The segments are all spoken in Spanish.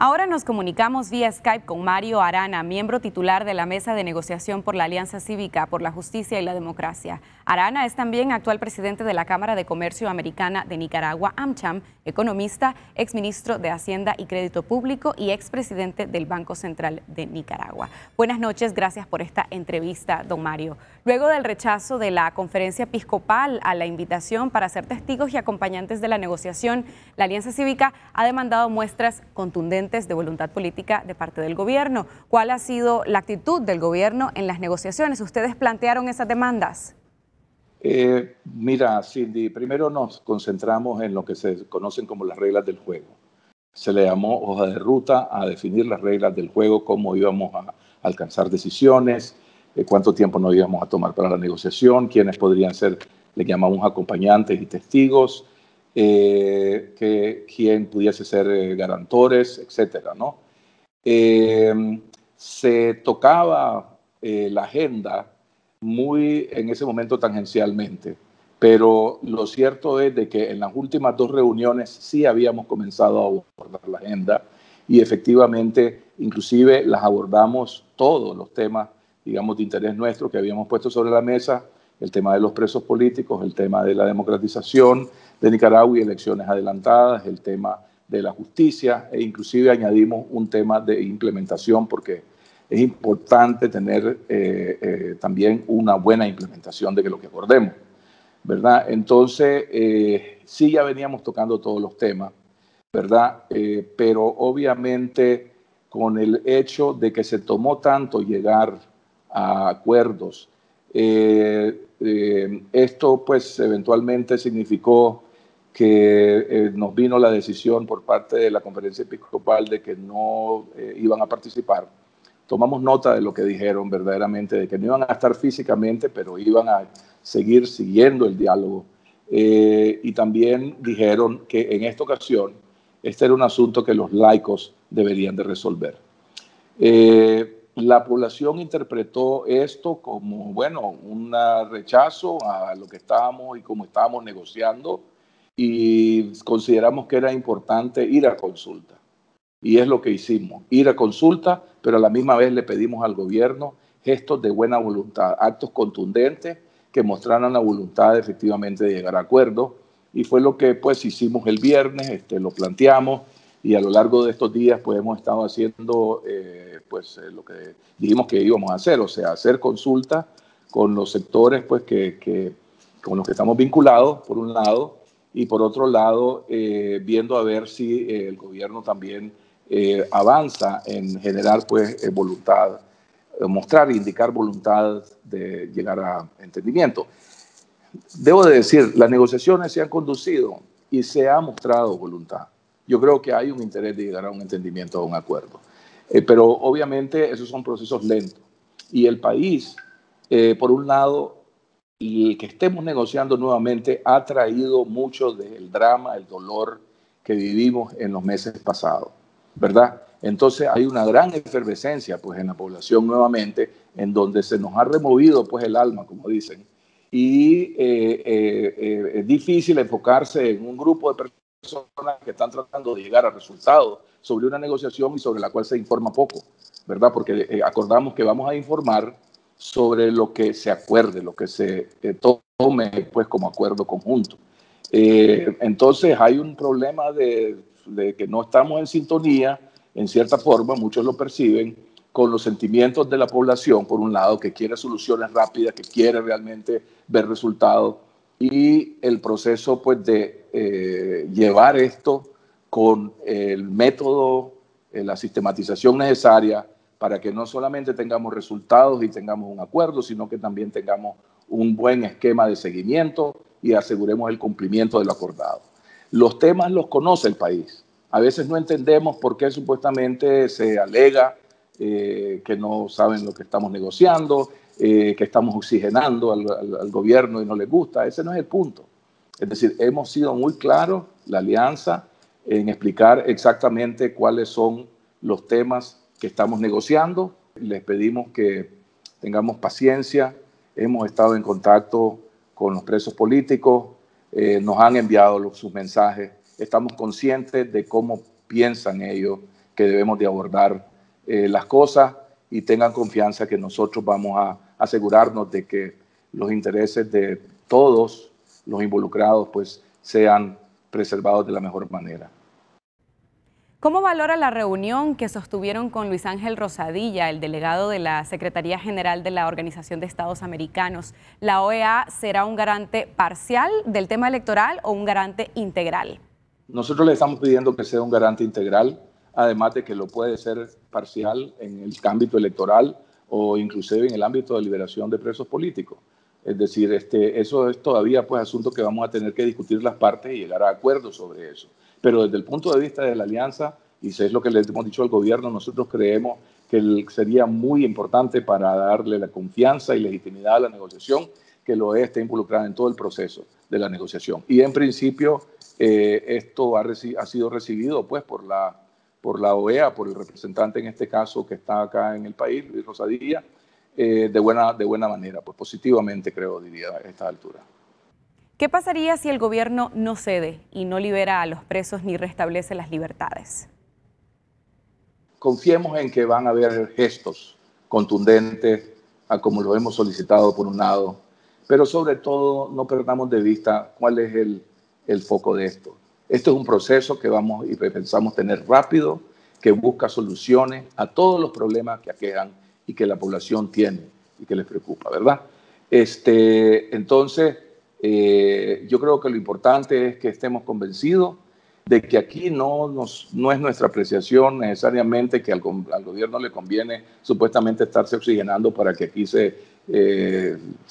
Ahora nos comunicamos vía Skype con Mario Arana, miembro titular de la Mesa de Negociación por la Alianza Cívica, por la Justicia y la Democracia. Arana es también actual presidente de la Cámara de Comercio Americana de Nicaragua, AMCHAM, economista, exministro de Hacienda y Crédito Público y expresidente del Banco Central de Nicaragua. Buenas noches, gracias por esta entrevista, don Mario. Luego del rechazo de la Conferencia Episcopal a la invitación para ser testigos y acompañantes de la negociación, la Alianza Cívica ha demandado muestras contundentes de voluntad política de parte del gobierno. ¿Cuál ha sido la actitud del gobierno en las negociaciones? ¿Ustedes plantearon esas demandas? Mira, Cindy, primero nos concentramos en lo que se conocen como las reglas del juego. Se le llamó hoja de ruta a definir las reglas del juego, cómo íbamos a alcanzar decisiones, cuánto tiempo nos íbamos a tomar para la negociación, quiénes podrían ser, le llamamos acompañantes y testigos, quién pudiese ser garantores, etcétera, ¿no? Se tocaba la agenda muy en ese momento tangencialmente, pero lo cierto es de que en las últimas dos reuniones sí habíamos comenzado a abordar la agenda y efectivamente inclusive las abordamos todos los temas, digamos, de interés nuestro que habíamos puesto sobre la mesa, el tema de los presos políticos, el tema de la democratización de Nicaragua y elecciones adelantadas, el tema de la justicia e inclusive añadimos un tema de implementación porque es importante tener también una buena implementación de lo que acordemos, ¿verdad? Entonces, sí ya veníamos tocando todos los temas, ¿verdad? Pero obviamente con el hecho de que se tomó tanto llegar a acuerdos, esto pues eventualmente significó que nos vino la decisión por parte de la Conferencia Episcopal de que no iban a participar. Tomamos nota de lo que dijeron verdaderamente, de que no iban a estar físicamente, pero iban a seguir siguiendo el diálogo. Y también dijeron que en esta ocasión este era un asunto que los laicos deberían de resolver. La población interpretó esto como, bueno, un rechazo a lo que estábamos y cómo estábamos negociando y consideramos que era importante ir a consulta. Y es lo que hicimos, ir a consulta, pero a la misma vez le pedimos al gobierno gestos de buena voluntad, actos contundentes que mostraran la voluntad de efectivamente de llegar a acuerdos. Y fue lo que pues hicimos el viernes, lo planteamos. Y a lo largo de estos días pues hemos estado haciendo lo que dijimos que íbamos a hacer, o sea, hacer consultas con los sectores pues con los que estamos vinculados por un lado y por otro lado viendo a ver si el gobierno también avanza en generar pues voluntad, mostrar e indicar voluntad de llegar a entendimiento. Debo de decir, las negociaciones se han conducido y se ha mostrado voluntad. Yo creo que hay un interés de llegar a un entendimiento, a un acuerdo. Pero obviamente esos son procesos lentos. Y el país, por un lado, y que estemos negociando nuevamente, ha traído mucho del drama, el dolor que vivimos en los meses pasados, ¿verdad? Entonces hay una gran efervescencia pues, en la población nuevamente, en donde se nos ha removido pues, el alma, como dicen. Y es difícil enfocarse en un grupo de personas que están tratando de llegar a resultados sobre una negociación y sobre la cual se informa poco, ¿verdad? Porque acordamos que vamos a informar sobre lo que se acuerde, lo que se tome pues como acuerdo conjunto. Entonces hay un problema de que no estamos en sintonía, en cierta forma, muchos lo perciben, con los sentimientos de la población, por un lado, que quiere soluciones rápidas, que quiere realmente ver resultados, y el proceso pues, de llevar esto con el método, la sistematización necesaria para que no solamente tengamos resultados y tengamos un acuerdo, sino que también tengamos un buen esquema de seguimiento y aseguremos el cumplimiento de lo acordado. Los temas los conoce el país. A veces no entendemos por qué supuestamente se alega que no saben lo que estamos negociando, que estamos oxigenando al gobierno y no les gusta. Ese no es el punto. Es decir, hemos sido muy claros, la alianza, en explicar exactamente cuáles son los temas que estamos negociando. Les pedimos que tengamos paciencia. Hemos estado en contacto con los presos políticos. Nos han enviado sus mensajes. Estamos conscientes de cómo piensan ellos, que debemos de abordar las cosas, y tengan confianza que nosotros vamos a asegurarnos de que los intereses de todos los involucrados pues sean preservados de la mejor manera. ¿Cómo valora la reunión que sostuvieron con Luis Ángel Rosadilla, el delegado de la Secretaría General de la Organización de Estados Americanos? ¿La OEA será un garante parcial del tema electoral o un garante integral? Nosotros le estamos pidiendo que sea un garante integral, además de que lo puede ser parcial en el ámbito electoral o inclusive en el ámbito de liberación de presos políticos. Es decir, eso es todavía pues asunto que vamos a tener que discutir las partes y llegar a acuerdos sobre eso. Pero desde el punto de vista de la alianza, y eso es lo que le hemos dicho al gobierno, nosotros creemos que sería muy importante para darle la confianza y legitimidad a la negociación, que la OEA esté involucrada en todo el proceso de la negociación. Y en principio esto ha sido recibido pues por la OEA, por el representante en este caso que está acá en el país, Luis Rosadilla, de buena manera, pues positivamente creo, diría, a esta altura. ¿Qué pasaría si el gobierno no cede y no libera a los presos ni restablece las libertades? Confiemos en que van a haber gestos contundentes, a como lo hemos solicitado por un lado, pero sobre todo no perdamos de vista cuál es el foco de esto. Esto es un proceso que vamos y pensamos tener rápido, que busca soluciones a todos los problemas que aquejan y que la población tiene y que les preocupa, ¿verdad? Entonces, yo creo que lo importante es que estemos convencidos de que aquí no es nuestra apreciación necesariamente que al gobierno le conviene supuestamente estarse oxigenando para que aquí se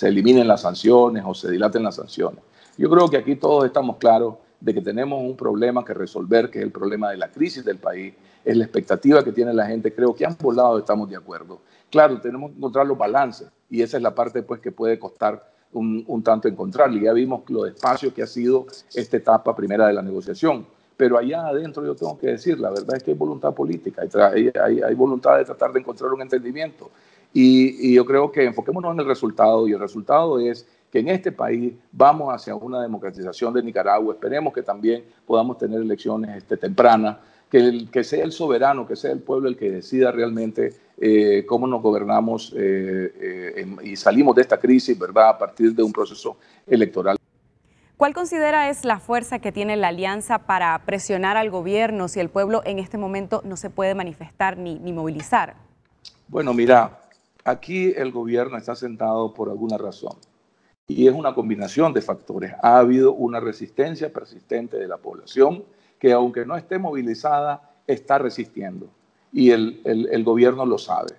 eliminen las sanciones o se dilaten las sanciones. Yo creo que aquí todos estamos claros de que tenemos un problema que resolver, que es el problema de la crisis del país, es la expectativa que tiene la gente. Creo que ambos lados estamos de acuerdo. Claro, tenemos que encontrar los balances y esa es la parte pues, que puede costar un tanto encontrarle. Ya vimos lo despacio que ha sido esta etapa primera de la negociación, pero allá adentro yo tengo que decir, la verdad es que hay voluntad política, hay voluntad de tratar de encontrar un entendimiento y yo creo que enfoquémonos en el resultado, y el resultado es que en este país vamos hacia una democratización de Nicaragua. Esperemos que también podamos tener elecciones tempranas, que sea el soberano, que sea el pueblo el que decida realmente cómo nos gobernamos y salimos de esta crisis, ¿verdad?, a partir de un proceso electoral. ¿Cuál considera es la fuerza que tiene la alianza para presionar al gobierno si el pueblo en este momento no se puede manifestar ni movilizar? Bueno, mira, aquí el gobierno está sentado por alguna razón. Y es una combinación de factores. Ha habido una resistencia persistente de la población que, aunque no esté movilizada, está resistiendo. Y el gobierno lo sabe,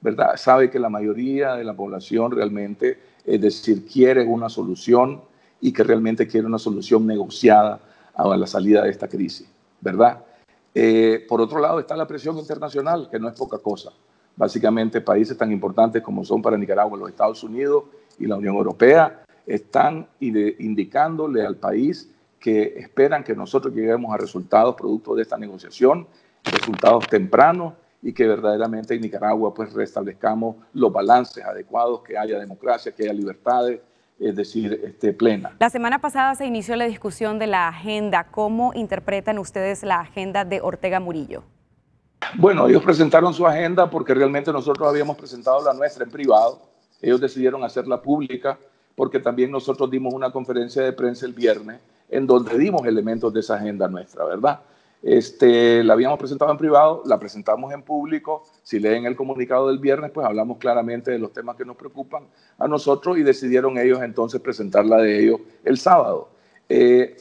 ¿verdad? Sabe que la mayoría de la población realmente, es decir, quiere una solución y que realmente quiere una solución negociada a la salida de esta crisis, ¿verdad? Por otro lado está la presión internacional, que no es poca cosa. Básicamente países tan importantes como son para Nicaragua los Estados Unidos y la Unión Europea están indicándole al país que esperan que nosotros lleguemos a resultados producto de esta negociación, resultados tempranos, y que verdaderamente en Nicaragua pues restablezcamos los balances adecuados, que haya democracia, que haya libertades, es decir, plena. La semana pasada se inició la discusión de la agenda. ¿Cómo interpretan ustedes la agenda de Ortega Murillo? Bueno, ellos presentaron su agenda porque realmente nosotros habíamos presentado la nuestra en privado. Ellos decidieron hacerla pública porque también nosotros dimos una conferencia de prensa el viernes en donde dimos elementos de esa agenda nuestra, ¿verdad? La habíamos presentado en privado, la presentamos en público. Si leen el comunicado del viernes, pues hablamos claramente de los temas que nos preocupan a nosotros y decidieron ellos entonces presentarla de ellos el sábado.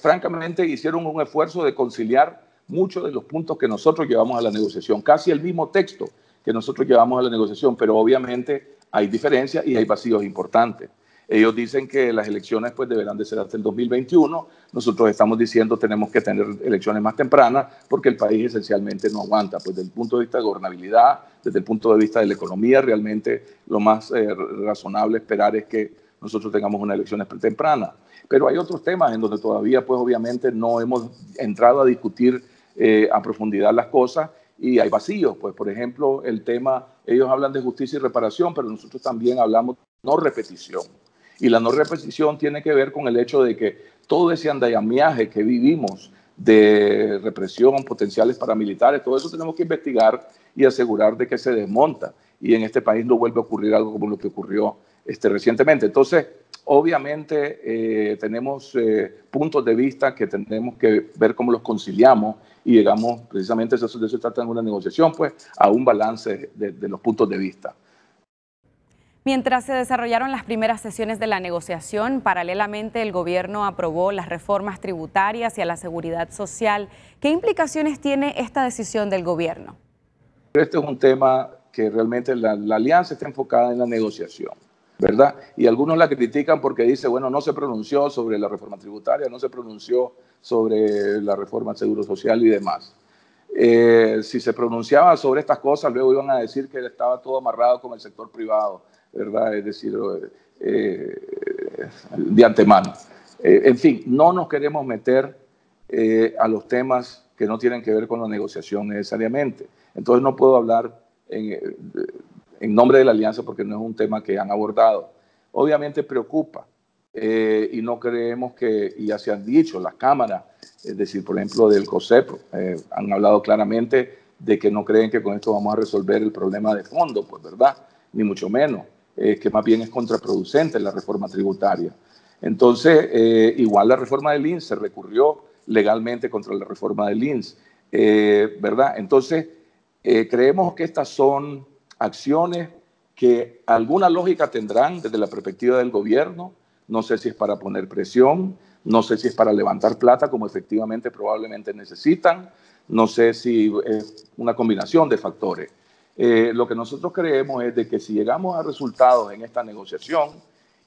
Francamente, hicieron un esfuerzo de conciliar muchos de los puntos que nosotros llevamos a la negociación, casi el mismo texto que nosotros llevamos a la negociación, pero obviamente hay diferencias y hay vacíos importantes. Ellos dicen que las elecciones pues deberán de ser hasta el 2021. Nosotros estamos diciendo tenemos que tener elecciones más tempranas porque el país esencialmente no aguanta. Pues desde el punto de vista de gobernabilidad, desde el punto de vista de la economía, realmente lo más razonable esperar es que nosotros tengamos unas elecciones tempranas. Pero hay otros temas en donde todavía pues obviamente no hemos entrado a discutir a profundidad las cosas. Y hay vacíos, pues por ejemplo el tema, ellos hablan de justicia y reparación, pero nosotros también hablamos de no repetición. Y la no repetición tiene que ver con el hecho de que todo ese andamiaje que vivimos de represión, potenciales paramilitares, todo eso tenemos que investigar y asegurar de que se desmonta. Y en este país no vuelve a ocurrir algo como lo que ocurrió recientemente. Entonces, obviamente tenemos puntos de vista que tenemos que ver cómo los conciliamos y llegamos, precisamente eso se trata en una negociación, pues, a un balance de los puntos de vista. Mientras se desarrollaron las primeras sesiones de la negociación, paralelamente el gobierno aprobó las reformas tributarias y a la seguridad social. ¿Qué implicaciones tiene esta decisión del gobierno? Este es un tema que realmente la alianza está enfocada en la negociación, ¿verdad? Y algunos la critican porque dice, bueno, no se pronunció sobre la reforma tributaria, no se pronunció sobre la reforma del seguro social y demás. Si se pronunciaba sobre estas cosas, luego iban a decir que estaba todo amarrado con el sector privado, ¿verdad? Es decir, de antemano. En fin, no nos queremos meter a los temas que no tienen que ver con la negociación necesariamente. Entonces no puedo hablar en nombre de la alianza porque no es un tema que han abordado. Obviamente preocupa y no creemos que, y ya se han dicho, las cámaras, es decir, por ejemplo, del COSEP, han hablado claramente de que no creen que con esto vamos a resolver el problema de fondo, pues, ¿verdad? Ni mucho menos, que más bien es contraproducente la reforma tributaria. Entonces, igual la reforma del INSS se recurrió legalmente contra la reforma del INSS, ¿verdad? Entonces, creemos que estas son acciones que alguna lógica tendrán desde la perspectiva del gobierno, no sé si es para poner presión, no sé si es para levantar plata como efectivamente probablemente necesitan, no sé si es una combinación de factores. Lo que nosotros creemos es de que si llegamos a resultados en esta negociación,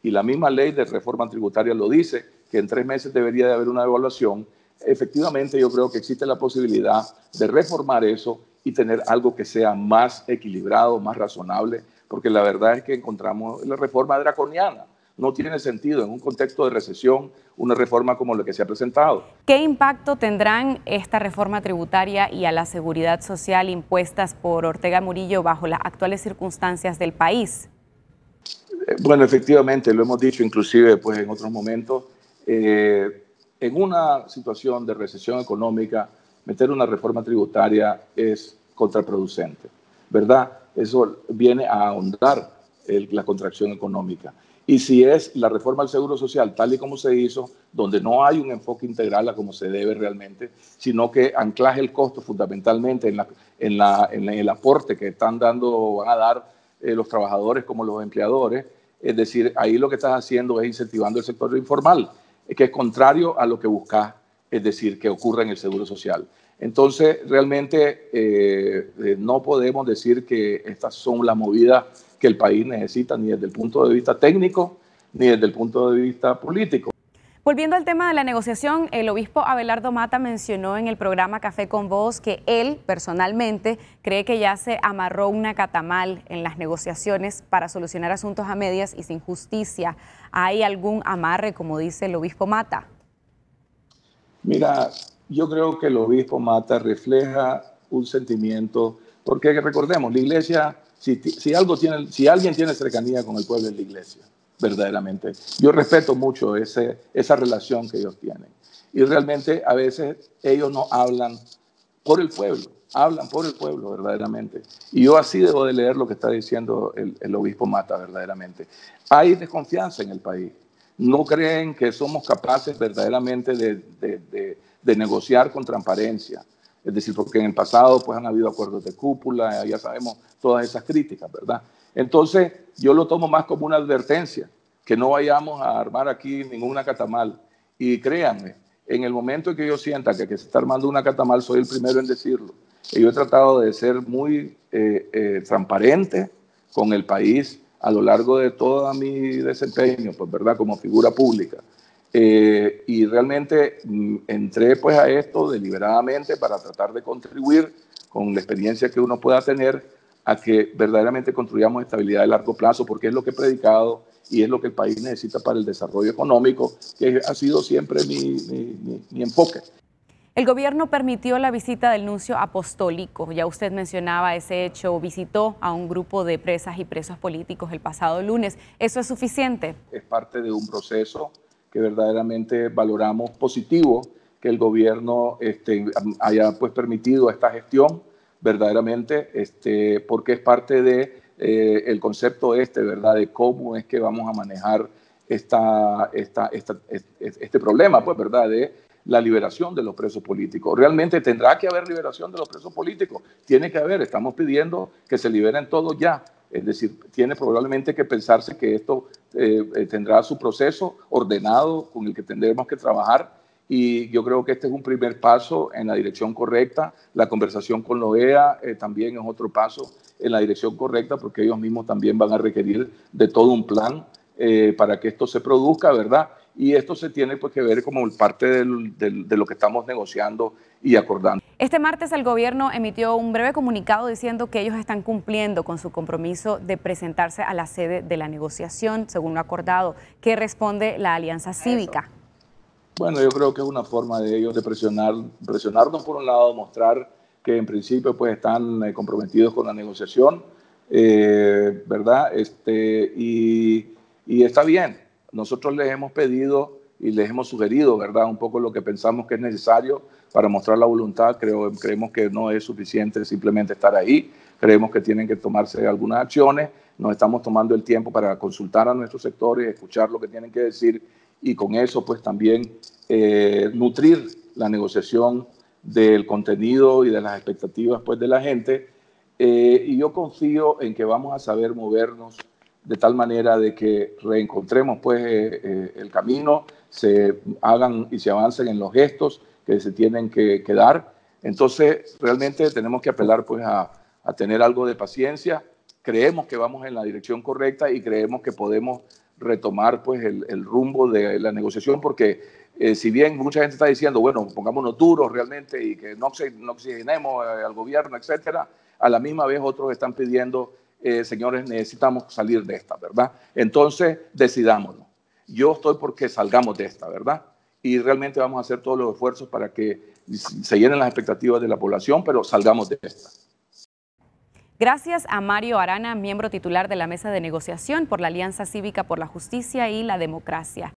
y la misma ley de reforma tributaria lo dice, que en 3 meses debería de haber una evaluación, efectivamente yo creo que existe la posibilidad de reformar eso y tener algo que sea más equilibrado, más razonable, porque la verdad es que encontramos la reforma draconiana. No tiene sentido en un contexto de recesión una reforma como la que se ha presentado. ¿Qué impacto tendrán esta reforma tributaria y a la seguridad social impuestas por Ortega Murillo bajo las actuales circunstancias del país? Bueno, efectivamente, lo hemos dicho inclusive pues, en otros momentos. En una situación de recesión económica, meter una reforma tributaria es contraproducente, ¿verdad? Eso viene a ahondar la contracción económica. Y si es la reforma al seguro social, tal y como se hizo, donde no hay un enfoque integral a como se debe realmente, sino que anclaje el costo fundamentalmente en el aporte que están dando o van a dar los trabajadores como los empleadores, es decir, ahí lo que estás haciendo es incentivando el sector informal, que es contrario a lo que buscas, es decir, que ocurra en el seguro social. Entonces, realmente no podemos decir que estas son las movidas que el país necesita, ni desde el punto de vista técnico, ni desde el punto de vista político. Volviendo al tema de la negociación, el obispo Abelardo Mata mencionó en el programa Café con Vos que él, personalmente, cree que ya se amarró una catamal en las negociaciones para solucionar asuntos a medias y sin justicia. ¿Hay algún amarre, como dice el obispo Mata? Mira, yo creo que el obispo Mata refleja un sentimiento, porque recordemos, la iglesia... Si alguien tiene cercanía con el pueblo es la iglesia, verdaderamente. Yo respeto mucho esa relación que ellos tienen. Y realmente a veces ellos no hablan por el pueblo, hablan por el pueblo verdaderamente. Y yo así debo de leer lo que está diciendo el obispo Mata verdaderamente. Hay desconfianza en el país. No creen que somos capaces verdaderamente de negociar con transparencia. Es decir, porque en el pasado pues, han habido acuerdos de cúpula, ya sabemos todas esas críticas, ¿verdad? Entonces, yo lo tomo más como una advertencia, que no vayamos a armar aquí ninguna catamal. Y créanme, en el momento en que yo sienta que se está armando una catamal, soy el primero en decirlo. Y yo he tratado de ser muy transparente con el país a lo largo de todo mi desempeño, pues, ¿verdad? Como figura pública. Y realmente entré pues a esto deliberadamente para tratar de contribuir con la experiencia que uno pueda tener a que verdaderamente construyamos estabilidad de largo plazo, porque es lo que he predicado y es lo que el país necesita para el desarrollo económico, que ha sido siempre mi enfoque. El gobierno permitió la visita del nuncio apostólico, ya usted mencionaba ese hecho, visitó a un grupo de presas y presos políticos el pasado lunes. ¿Eso es suficiente? Es parte de un proceso que verdaderamente valoramos positivo que el gobierno haya pues permitido esta gestión verdaderamente, porque es parte de el concepto ¿verdad? De cómo es que vamos a manejar este problema, pues, ¿verdad? De la liberación de los presos políticos. Realmente tendrá que haber liberación de los presos políticos. Tiene que haber, estamos pidiendo que se liberen todos ya. Es decir, tiene probablemente que pensarse que esto tendrá su proceso ordenado con el que tendremos que trabajar. Y yo creo que este es un primer paso en la dirección correcta. La conversación con la OEA también es otro paso en la dirección correcta, porque ellos mismos también van a requerir de todo un plan para que esto se produzca, ¿verdad? Y esto se tiene pues que ver como parte de lo que estamos negociando y acordando. Este martes el gobierno emitió un breve comunicado diciendo que ellos están cumpliendo con su compromiso de presentarse a la sede de la negociación, según lo acordado. ¿Qué responde la Alianza Cívica? Eso. Bueno, yo creo que es una forma de ellos de presionarnos por un lado, mostrar que en principio pues están comprometidos con la negociación, ¿verdad? Y está bien. Nosotros les hemos pedido y les hemos sugerido, ¿verdad? Un poco lo que pensamos que es necesario para mostrar la voluntad. Creemos que no es suficiente simplemente estar ahí. Creemos que tienen que tomarse algunas acciones. Nos estamos tomando el tiempo para consultar a nuestros sectores, escuchar lo que tienen que decir y con eso pues también nutrir la negociación del contenido y de las expectativas pues de la gente. Y yo confío en que vamos a saber movernos de tal manera de que reencontremos pues el camino, se hagan y se avancen en los gestos que se tienen que dar. Entonces realmente tenemos que apelar pues a tener algo de paciencia. Creemos que vamos en la dirección correcta y creemos que podemos retomar pues el rumbo de la negociación, porque si bien mucha gente está diciendo, bueno, pongámonos duros realmente y que no oxigenemos al gobierno, etcétera, a la misma vez otros están pidiendo señores, necesitamos salir de esta, ¿verdad? Entonces, decidámonos. Yo estoy porque salgamos de esta, ¿verdad? Y realmente vamos a hacer todos los esfuerzos para que se llenen las expectativas de la población, pero salgamos de esta. Gracias a Mario Arana, miembro titular de la Mesa de Negociación por la Alianza Cívica por la Justicia y la Democracia.